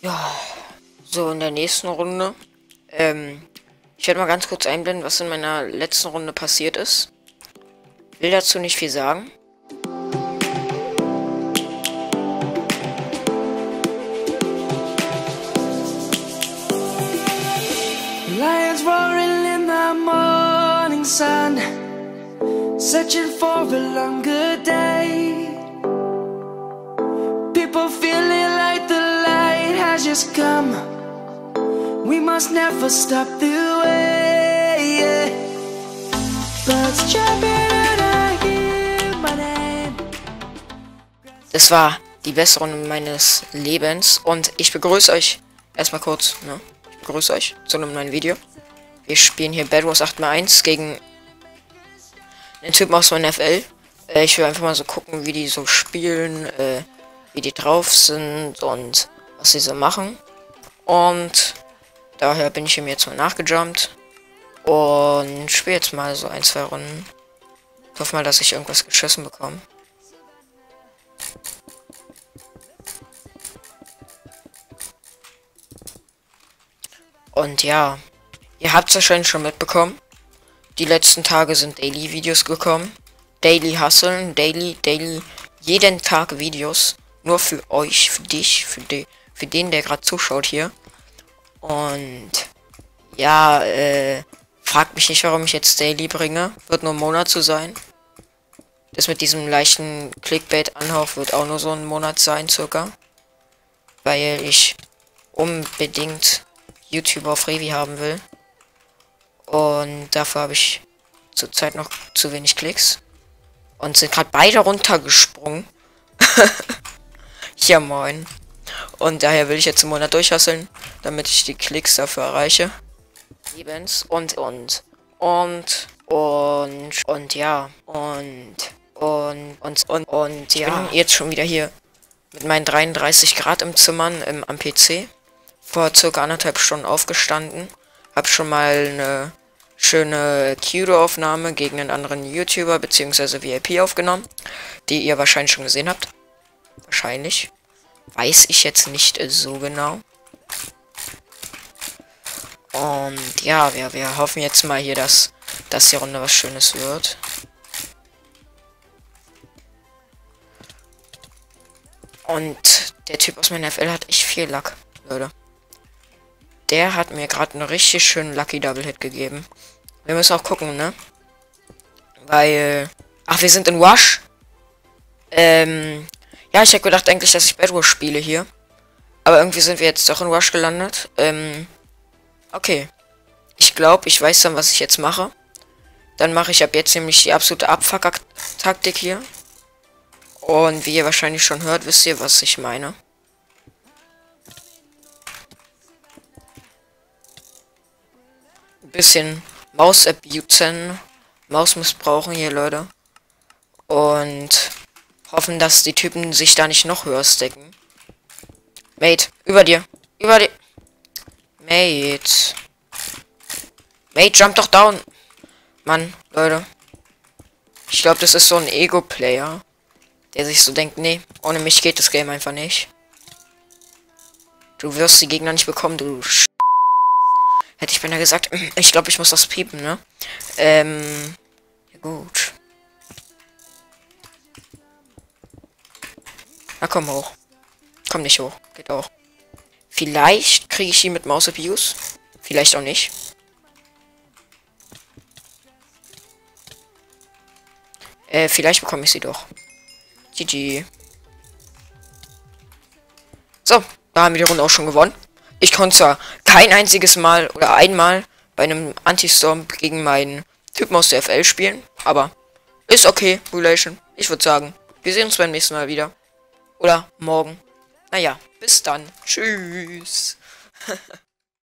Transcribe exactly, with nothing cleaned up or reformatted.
Ja, so in der nächsten Runde. Ähm, ich werde mal ganz kurz einblenden, was in meiner letzten Runde passiert ist. Will dazu nicht viel sagen. Lions roaring in the morning sun, searching for a longer day. People feeling like the light has just come. We must never stop the way. Yeah. Birds chirping and I hear my name. Das war die beste Runde meines Lebens und ich begrüße euch erstmal kurz, ne? Grüß euch zu einem neuen Video. Wir spielen hier Bedwars acht mal eins gegen einen Typen aus meinem F L. Äh, ich will einfach mal so gucken, wie die so spielen, äh, wie die drauf sind und was sie so machen. Und daher bin ich ihm jetzt mal nachgejumpt und spiele jetzt mal so ein, zwei Runden. Ich hoffe mal, dass ich irgendwas geschissen bekomme. Und ja, ihr habt es wahrscheinlich schon mitbekommen. Die letzten Tage sind Daily-Videos gekommen. Daily Hustlen, Daily, Daily, jeden Tag Videos. Nur für euch, für dich, für, de für den, der gerade zuschaut hier. Und ja, äh, fragt mich nicht, warum ich jetzt Daily bringe. Wird nur ein Monat zu sein. Das mit diesem leichten Clickbait-Anhauch wird auch nur so ein Monat sein, circa. Weil ich unbedingt YouTuber auf Revi haben will. Und dafür habe ich zurzeit noch zu wenig Klicks. Und sind gerade beide runtergesprungen. Ja, moin. Und daher will ich jetzt einen Monat durchhasseln, damit ich die Klicks dafür erreiche. Events und, und, und, und, und, ja. Und, und, und, und, und, ja. Ich bin jetzt schon wieder hier mit meinen dreiunddreißig Grad im Zimmern im, am P C. Vor circa anderthalb Stunden aufgestanden. Hab schon mal eine schöne Q-Aufnahme gegen einen anderen YouTuber bzw. V I P aufgenommen, die ihr wahrscheinlich schon gesehen habt. Wahrscheinlich. Weiß ich jetzt nicht so genau. Und ja, wir, wir hoffen jetzt mal hier, dass, dass die Runde was Schönes wird. Und der Typ aus meiner F L hat echt viel Lack, Leute. Der hat mir gerade einen richtig schönen Lucky Double Hit gegeben. Wir müssen auch gucken, ne? Weil... Ach, wir sind in Wash. Ähm... Ja, ich hätte gedacht eigentlich, dass ich Bedwars spiele hier. Aber irgendwie sind wir jetzt doch in Wash gelandet. Ähm... Okay. Ich glaube, ich weiß dann, was ich jetzt mache. Dann mache ich ab jetzt nämlich die absolute Abfuck-Taktik hier. Und wie ihr wahrscheinlich schon hört, wisst ihr, was ich meine. Bisschen Maus abusen, Maus missbrauchen hier, Leute. Und hoffen, dass die Typen sich da nicht noch höher stacken. Mate, über dir. Über dir. Mate. Mate, jump doch down. Mann, Leute. Ich glaube, das ist so ein Ego-Player, der sich so denkt, nee, ohne mich geht das Game einfach nicht. Du wirst die Gegner nicht bekommen, du Sch... Hätte ich beinahe gesagt, ich glaube, ich muss das piepen, ne? Ähm, ja gut. Na komm hoch. Komm nicht hoch. Geht auch. Vielleicht kriege ich ihn mit Mouse Abuse. Vielleicht auch nicht. Äh, vielleicht bekomme ich sie doch. G G. So, da haben wir die Runde auch schon gewonnen. Ich konnte zwar kein einziges Mal oder einmal bei einem Anti-Storm gegen meinen Typen aus der F L spielen, aber ist okay, Welation. Ich würde sagen, wir sehen uns beim nächsten Mal wieder. Oder morgen. Naja, bis dann. Tschüss.